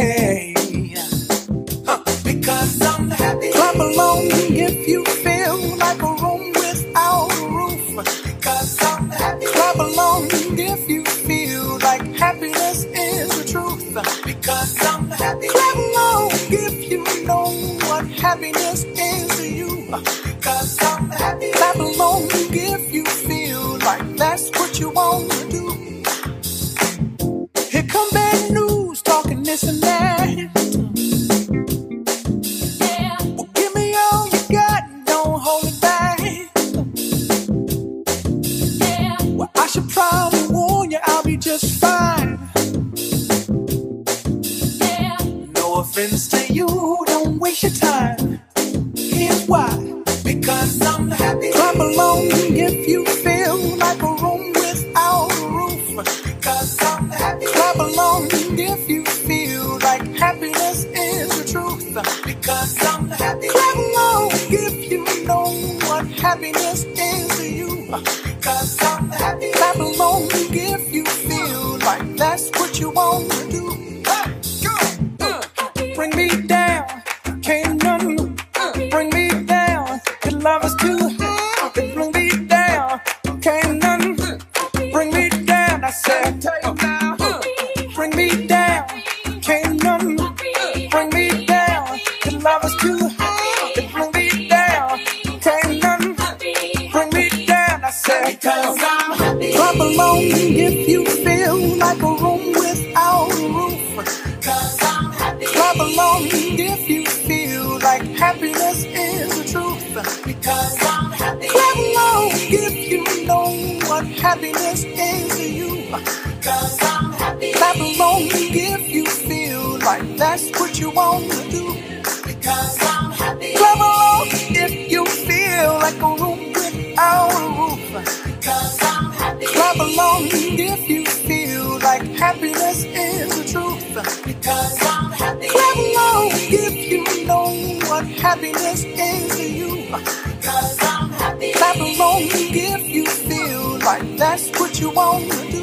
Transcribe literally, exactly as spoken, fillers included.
away. Huh, because I'm happy. Clap along if you feel like a room without a roof. Because I'm happy. Clap along if you feel like happiness is the truth. Because I'm happy. Clap along if you know what happiness is to you. Because I'm happy. Clap along if you feel like that's what you want to do. Here come bad news talking this and that. Yeah. Well, give me all you got, don't hold it back. Yeah. Well, I should probably warn you, I'll be just fine. Yeah. No offense to you, don't waste your time. Here's why. Because I'm happy. Clap along if you feel like a room without a roof. Because I'm happy. Clap along if you feel like happiness is the truth. Because I'm happy. Clap along if you know what happiness is to you. Because I'm happy. Clap along if you feel like that's what you want to do. Uh, go, uh, bring me down, can't none. Uh, bring me down, the love is too high. Bring me down, can't none. Bring me down. I said, uh, uh, bring me down, can't none. Bring me down, the love is too high. Bring me down, can't none. Bring me down, I said, because I'm happy. Clap along if you feel like a room without a roof. Because I'm happy. Clap along if you feel like happiness is the truth. Because I'm happy. Clap along if you know what happiness is to you. Because I'm happy. Clap along if you feel like that's what you want to do. Because I'm happy. Clap along if you feel like a room without a roof. Because I'm happy. Clap along if you feel like happiness is the truth. Because I'm happy. Clap along if you know what happiness is to you. Because I'm happy. Clap along if you feel like that's what you want to do.